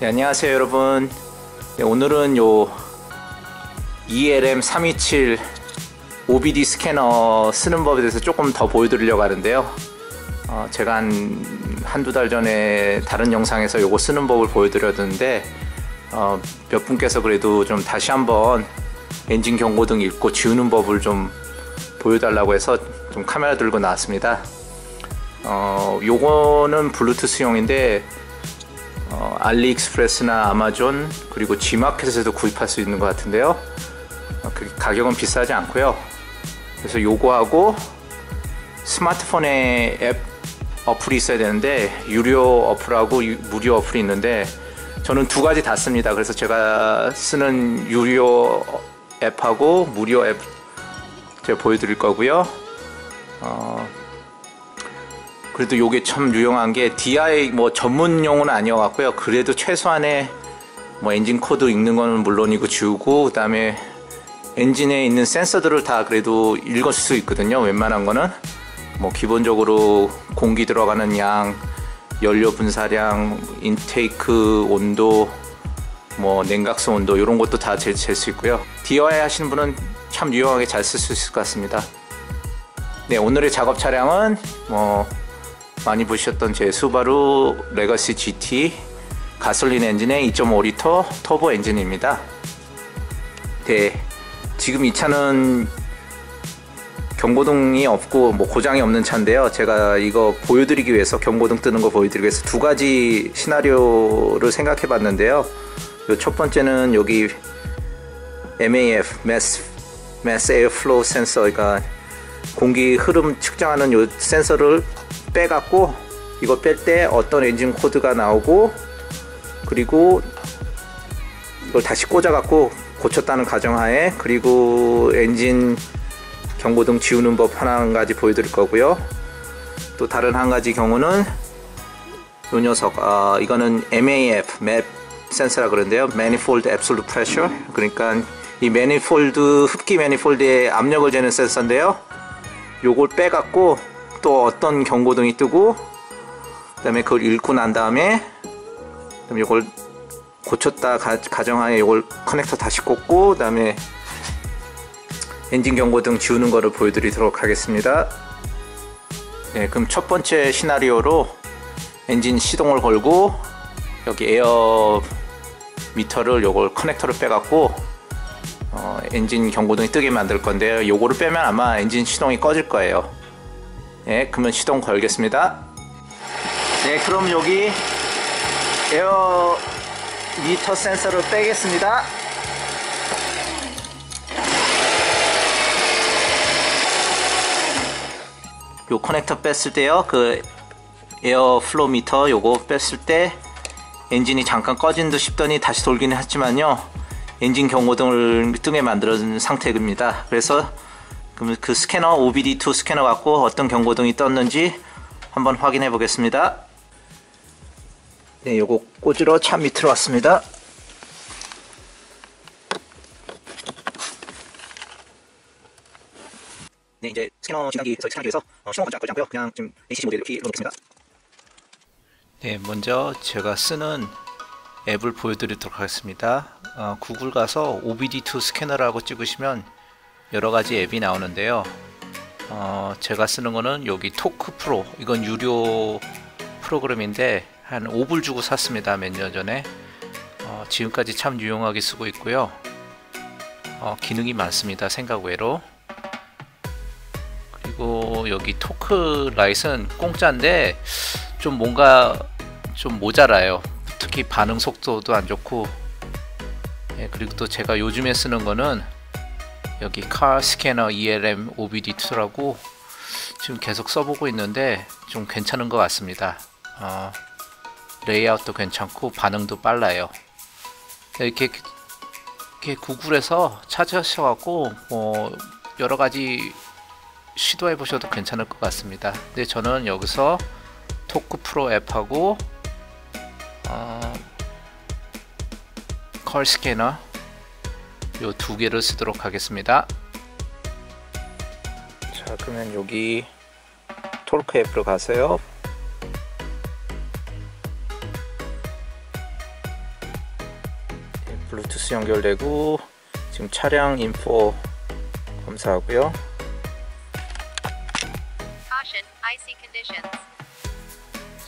네, 안녕하세요 여러분. 네, 오늘은 요 ELM327 OBD 스캐너 쓰는 법에 대해서 조금 더 보여드리려고 하는데요. 제가 한두 달 전에 다른 영상에서 요거 쓰는 법을 보여드렸는데 몇 분께서 그래도 좀 다시 한번 엔진 경고등 읽고 지우는 법을 좀 보여달라고 해서 좀 카메라 들고 나왔습니다. 요거는 블루투스용인데 알리익스프레스나 아마존 그리고 G마켓에서도 구입할 수 있는 것 같은데요. 가격은 비싸지 않고요. 그래서 요거하고 스마트폰에 어플이 있어야 되는데 유료 어플하고 무료 어플이 있는데 저는 두 가지 다 씁니다. 그래서 제가 쓰는 유료 앱하고 무료 앱 제가 보여드릴 거고요. 그래도 요게 참 유용한 게 DIY 뭐 전문용은 아니어갖고요. 그래도 최소한의 뭐 엔진 코드 읽는 거는 물론이고 지우고 그 다음에 엔진에 있는 센서들을 다 그래도 읽을 수 있거든요. 웬만한 거는 뭐 기본적으로 공기 들어가는 양, 연료 분사량, 인테이크 온도, 뭐 냉각수 온도 이런 것도 다 잴 수 있고요. DIY 하시는 분은 참 유용하게 잘 쓸 수 있을 것 같습니다. 네, 오늘의 작업 차량은 뭐 많이 보셨던 제 수바루 레거시 GT 가솔린 엔진의 2.5L 터보 엔진입니다. 네, 지금 이 차는 경고등이 없고 뭐 고장이 없는 차인데요. 제가 이거 보여드리기 위해서 경고등 뜨는 거 보여드리기 위해서 두 가지 시나리오를 생각해 봤는데요. 요 첫 번째는 여기 MAF Mass Air Flow Sensor, 그러니까 공기 흐름 측정하는 요 센서를 빼갖고 이거 뺄 때 어떤 엔진 코드가 나오고 그리고 이걸 다시 꽂아갖고 고쳤다는 가정하에 그리고 엔진 경고등 지우는 법 한 가지 보여드릴 거고요. 또 다른 한 가지 경우는 이 녀석, 이거는 MAF 맵 센서라 그러는데요. Manifold Absolute Pressure, 그러니까 이 매니폴드, 흡기 매니폴드의 압력을 재는 센서인데요. 요걸 빼갖고 또 어떤 경고등이 뜨고 그 다음에 그걸 읽고 난 다음에 요걸 고쳤다 가정하에 요걸 커넥터 다시 꽂고 그 다음에 엔진 경고등 지우는 거를 보여드리도록 하겠습니다. 네, 그럼 첫 번째 시나리오로 엔진 시동을 걸고 여기 에어 미터를 요걸 커넥터를 빼갖고 엔진 경고등이 뜨게 만들 건데요. 요거를 빼면 아마 엔진 시동이 꺼질 거예요. 네, 그러면 시동 걸겠습니다. 네, 그럼 여기 에어 미터 센서를 빼겠습니다. 요 커넥터 뺐을 때요, 그 에어 플로 미터 요거 뺐을 때 엔진이 잠깐 꺼진 듯 싶더니 다시 돌기는 했지만요, 엔진 경고등을 뜨게 만들어준 상태입니다. 그래서 그 스캐너, OBD2 스캐너 갖고 어떤 경고등이 떴는지 한번 확인해 보겠습니다. 네, 요거 꽂으러 차 밑으로 왔습니다. 네, 이제 스캐너 진단기 설치하기 위해서 시동 먼저 안 끄지 않고요. 그냥 지금 ACC 모델 이렇게 놓겠습니다. 네, 먼저 제가 쓰는 앱을 보여드리도록 하겠습니다. 구글 가서 OBD2 스캐너라고 찍으시면 여러가지 앱이 나오는데요. 제가 쓰는 거는 여기 토크 프로, 이건 유료 프로그램인데 한 5불 주고 샀습니다, 몇 년 전에. 지금까지 참 유용하게 쓰고 있고요. 기능이 많습니다, 생각 외로. 그리고 여기 토크 라이트는 공짜인데 좀 뭔가 좀 모자라요. 특히 반응 속도도 안 좋고. 예, 그리고 또 제가 요즘에 쓰는 거는 여기 카 스캐너 ELM OBD2라고 지금 계속 써보고 있는데 좀 괜찮은 것 같습니다. 레이아웃도 괜찮고 반응도 빨라요. 이렇게 구글에서 찾으셔갖고 뭐 여러 가지 시도해 보셔도 괜찮을 것 같습니다. 근데 저는 여기서 토크 프로 앱하고 컬 스캐너 요 두 개를 쓰도록 하겠습니다. 자, 그러면 여기 토크 앱으로 가세요. 블루투스 연결되고, 지금 차량 인포 검사하고요.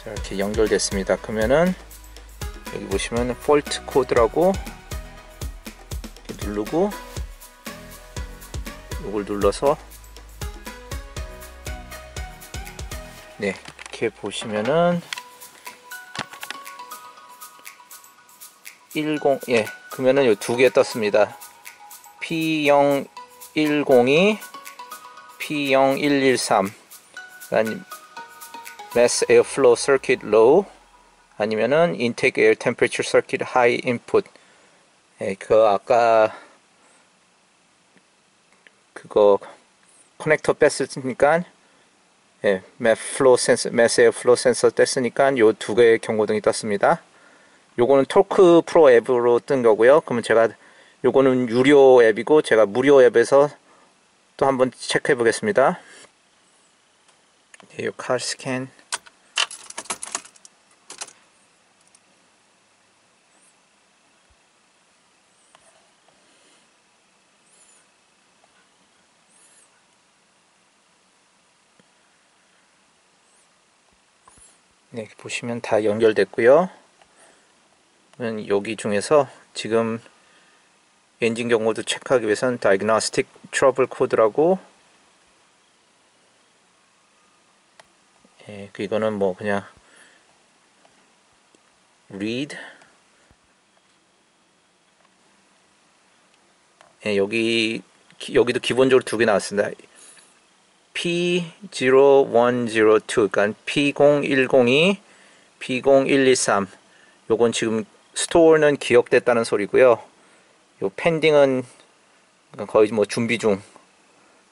자, 이렇게 연결됐습니다. 그러면은 여기 보시면 폴트 코드라고 이렇게 누르고, 이걸 눌러서 네, 이렇게 보시면은 10, 예, 그러면은 요 두 개 떴습니다. P0102, P0113 아니면 Mass Air Flow Circuit Low 아니면은 Intake Air Temperature Circuit High Input. 예, 그 아까 그거 커넥터 뺐으니까 예, Mass Air Flow Sensor 뺐으니까 요 두 개의 경고등이 떴습니다. 요거는 토크 프로 앱으로 뜬 거고요. 그러면 제가 요거는 유료 앱이고, 제가 무료 앱에서 또 한번 체크해 보겠습니다. 네, 요 카 스캔 네, 보시면 다 연결됐고요. 여기 중에서 지금 엔진 경고도 체크하기 위해서는 Diagnostic Trouble Code라고, 예, 이거는 뭐 그냥 Read, 예, 여기도 기본적으로 두 개 나왔습니다. P0102, 그러니까 P0102, P0123. 요건 지금 스토어는 기억됐다는 소리고요. 요 펜딩은 거의 뭐 준비 중.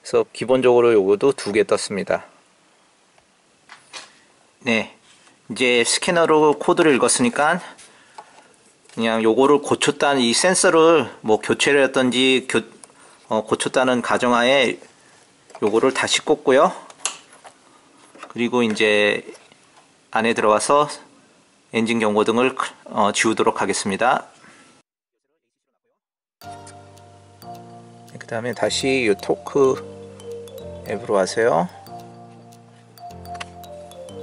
그래서 기본적으로 요거도 두 개 떴습니다. 네, 이제 스캐너로 코드를 읽었으니까 그냥 요거를 고쳤다는, 이 센서를 뭐 교체를 했던지 고쳤다는 가정하에 요거를 다시 꽂고요. 그리고 이제 안에 들어와서 엔진 경고등을 지우도록 하겠습니다. 그 다음에 다시 이 토크 앱으로 와서요.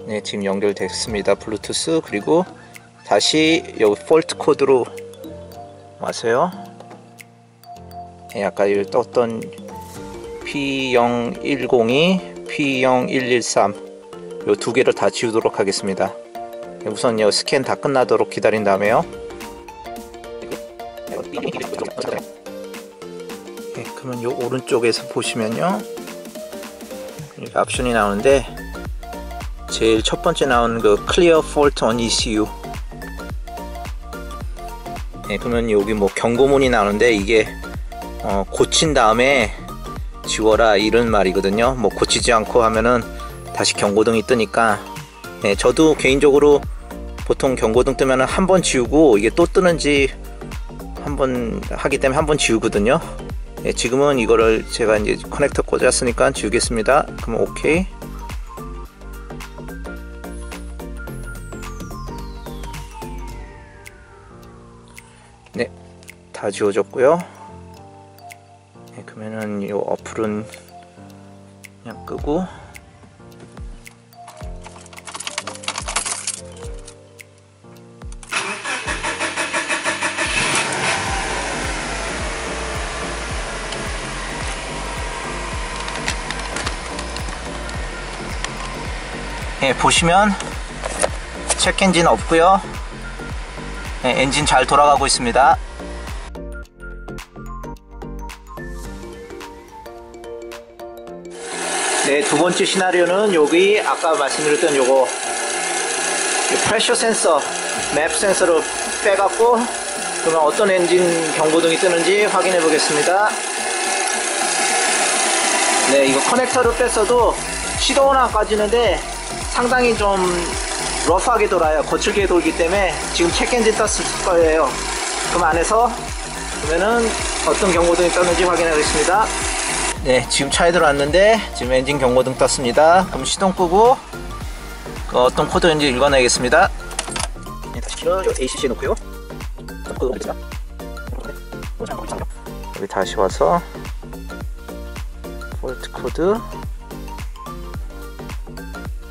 네, 지금 연결됐습니다. 블루투스. 그리고 다시 여기 폴트 코드로 와서요. 네, 아까 떴던 P0102, P0113 이 두 개를 다 지우도록 하겠습니다. 우선 요 스캔 다 끝나도록 기다린 다음에요. 네, 그러면 요 오른쪽에서 보시면요, 이렇게 옵션이 나오는데 제일 첫 번째 나오는 그 Clear Fault on ECU. 네, 그러면 여기 뭐 경고문이 나오는데 이게 고친 다음에 지워라 이런 말이거든요. 뭐 고치지 않고 하면은 다시 경고등이 뜨니까. 네, 저도 개인적으로 보통 경고등 뜨면 한 번 지우고 이게 또 뜨는지 한번 하기 때문에 한 번 지우거든요. 네, 지금은 이거를 제가 이제 커넥터 꽂았으니까 지우겠습니다. 그럼 오케이. 네, 다 지워졌고요. 네, 그러면은 이 어플은 그냥 끄고. 네, 보시면 체크 엔진 없고요. 네, 엔진 잘 돌아가고 있습니다. 네, 두 번째 시나리오는 여기 아까 말씀드렸던 요거 프레셔 센서, 맵 센서로 빼갖고 그러면 어떤 엔진 경고등이 뜨는지 확인해 보겠습니다. 네, 이거 커넥터로 뺐어도 시동은 안 꺼지는데 상당히 좀 러프하게 돌아요. 거칠게 돌기 때문에 지금 체크 엔진 떴을 거예요. 그럼 안에서 보면은 어떤 경고등이 떴는지 확인하겠습니다. 네, 지금 차에 들어왔는데 지금 엔진 경고등 떴습니다. 그럼 시동 끄고 그 어떤 코드인지 읽어내겠습니다. 네, 다시 ACC 놓고요. 여기 다시 와서 폴트 코드.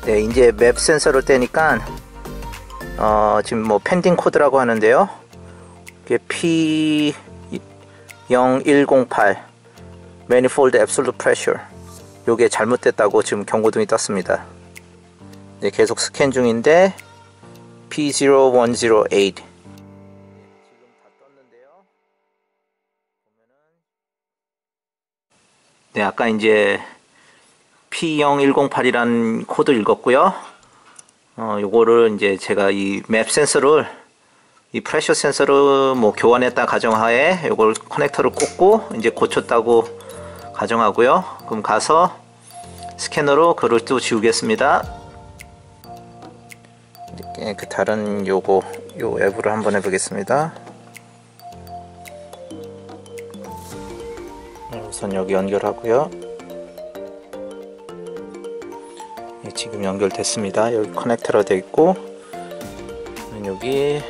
네, 이제 맵 센서를 떼니까 지금 뭐 펜딩 코드라고 하는데요. 이게 P0108 Manifold Absolute Pressure. 요게 잘못됐다고 지금 경고등이 떴습니다. 네, 계속 스캔 중인데 P0108. 네, 아까 이제 P0108이라는 코드 읽었고요. 요거를 이제 제가 이 맵 센서를, 이 프레셔 센서를 뭐 교환했다 가정하에 요걸 커넥터를 꽂고 이제 고쳤다고 가정하고요. 그럼 가서 스캐너로 글을 또 지우겠습니다. 이렇게 그 다른 요거, 요 앱으로 한번 해보겠습니다. 우선 여기 연결하고요. 예, 지금 연결됐습니다. 여기 커넥터로 되어 있고, 여기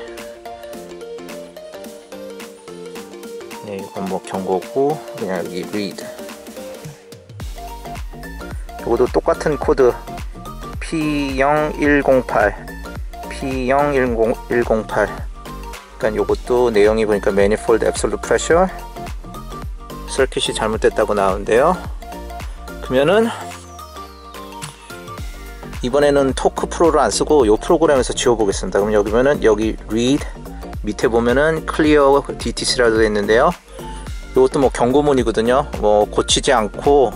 예, 이건 뭐 경고고, 그냥 여기 read. 이것도 똑같은 코드 P0108. 그러니까 이것도 내용이 보니까 Manifold Absolute Pressure. 서킷이 잘못됐다고 나오는데요. 그러면은 이번에는 토크 프로를 안 쓰고 이 프로그램에서 지워보겠습니다. 그럼 여기 보면은 여기 read 밑에 보면은 clear DTC라도 되어있는데요. 이것도 뭐 경고문이거든요. 뭐 고치지 않고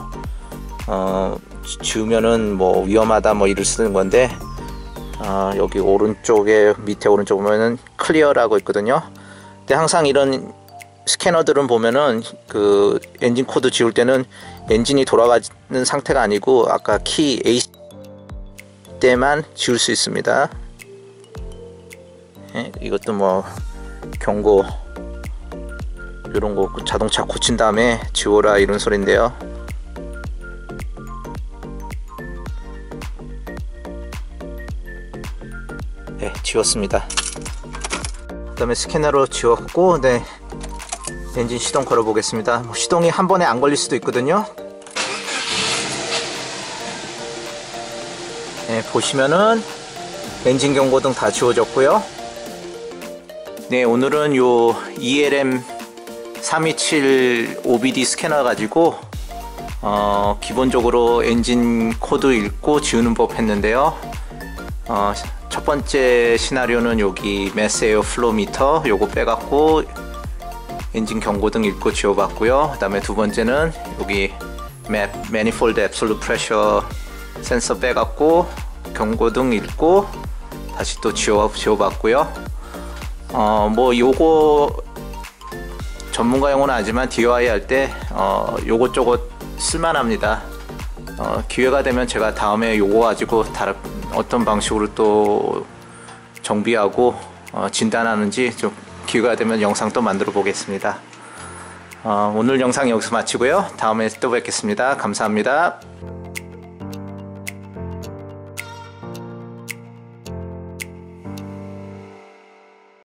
지우면은 뭐 위험하다 뭐 이를 쓰는 건데, 여기 오른쪽에 밑에 오른쪽 보면은 clear라고 있거든요. 근데 항상 이런 스캐너들은 보면은 그 엔진 코드 지울 때는 엔진이 돌아가는 상태가 아니고 아까 키 A 때만 지울 수 있습니다. 예, 이것도 뭐 경고 이런 거 자동차 고친 다음에 지워라 이런 소린데요. 네, 지웠습니다. 그 다음에 스캐너로 지웠고, 네, 엔진 시동 걸어 보겠습니다. 뭐 시동이 한 번에 안 걸릴 수도 있거든요. 네, 보시면은 엔진 경고등 다 지워졌고요. 네, 오늘은 요 ELM327 OBD 스캐너 가지고 기본적으로 엔진 코드 읽고 지우는 법 했는데요. 첫 번째 시나리오는 여기 Mass Air Flow 미터 요거 빼갖고 엔진 경고등 읽고 지워봤고요. 그 다음에 두 번째는 여기 Manifold Absolute Pressure 센서 빼갖고 경고등 읽고 다시 또 지워봤고요. 뭐 요거 전문가 용어는 아니지만 DIY 할 때 요것저것 쓸만합니다. 기회가 되면 제가 다음에 요거 가지고 다른 어떤 방식으로 또 정비하고 진단하는지 좀 기회가 되면 영상 또 만들어 보겠습니다. 오늘 영상 여기서 마치고요. 다음에 또 뵙겠습니다. 감사합니다.